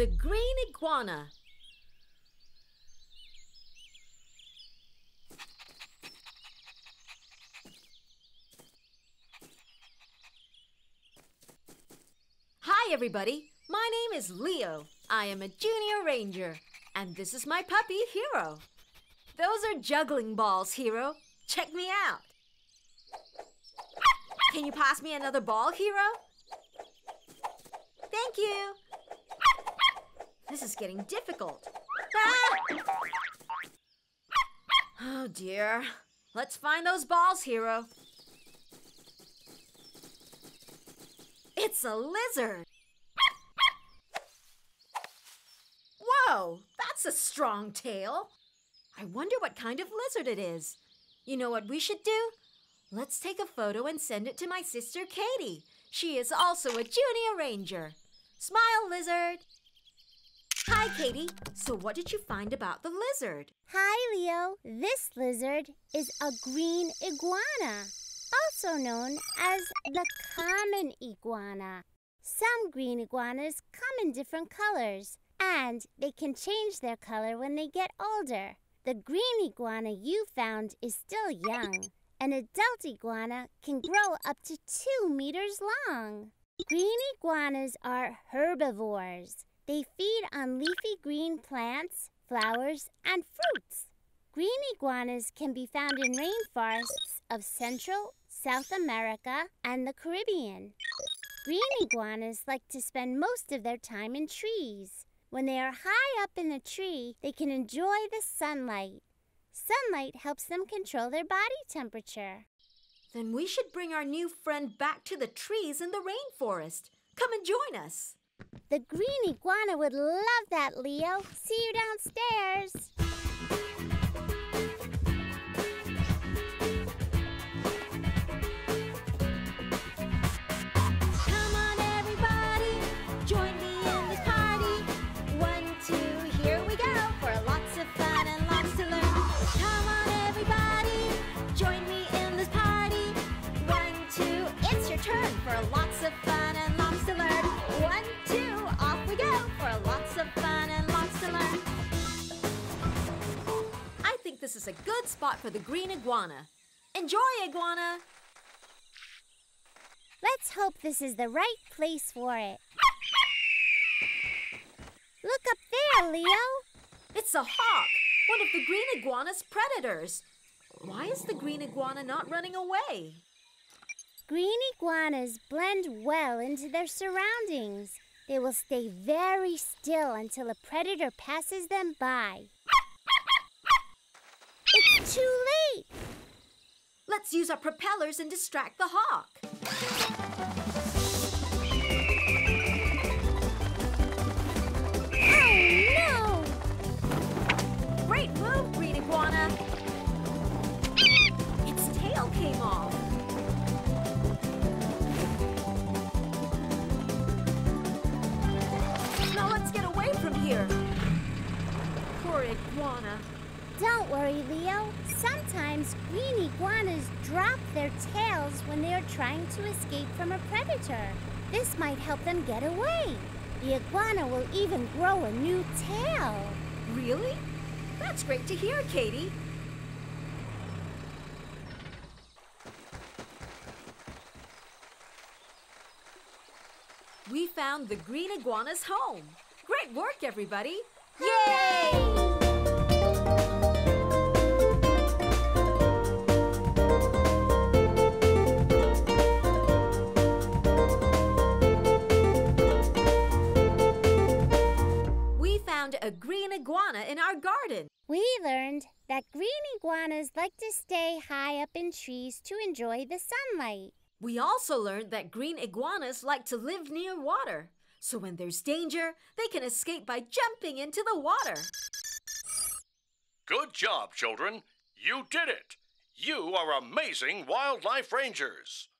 The Green Iguana. Hi everybody, my name is Leo. I am a junior ranger and this is my puppy, Hero. Those are juggling balls, Hero. Check me out. Can you pass me another ball, Hero? Thank you. This is getting difficult. Ah! Oh dear. Let's find those balls, Hero. It's a lizard. Whoa, that's a strong tail. I wonder what kind of lizard it is. You know what we should do? Let's take a photo and send it to my sister, Katie. She is also a junior ranger. Smile, lizard. Hi, Katie. So what did you find about the lizard? Hi, Leo. This lizard is a green iguana, also known as the common iguana. Some green iguanas come in different colors, and they can change their color when they get older. The green iguana you found is still young. An adult iguana can grow up to 2 meters long. Green iguanas are herbivores. They feed on leafy green plants, flowers, and fruits. Green iguanas can be found in rainforests of Central, South America, and the Caribbean. Green iguanas like to spend most of their time in trees. When they are high up in the tree, they can enjoy the sunlight. Sunlight helps them control their body temperature. Then we should bring our new friend back to the trees in the rainforest. Come and join us. The green iguana would love that, Leo. See you downstairs. Come on, everybody. Join me in this party. 1, 2, here we go. For lots of fun and lots to learn. Come on, everybody. Join me in this party. 1, 2, it's your turn. For lots of fun and lots to learn. 1, 2, off we go for lots of fun and lots to learn. I think this is a good spot for the green iguana. Enjoy, iguana! Let's hope this is the right place for it. Look up there, Leo! It's a hawk, one of the green iguana's predators. Why is the green iguana not running away? Green iguanas blend well into their surroundings. They will stay very still until a predator passes them by. It's too late! Let's use our propellers and distract the hawk. Oh no! Great move, green iguana! Its tail came off. Poor iguana. Don't worry, Leo. Sometimes green iguanas drop their tails when they are trying to escape from a predator. This might help them get away. The iguana will even grow a new tail. Really? That's great to hear, Katie. We found the green iguana's home. Great work, everybody! Yay! We found a green iguana in our garden. We learned that green iguanas like to stay high up in trees to enjoy the sunlight. We also learned that green iguanas like to live near water. So when there's danger, they can escape by jumping into the water. Good job, children. You did it. You are amazing wildlife rangers.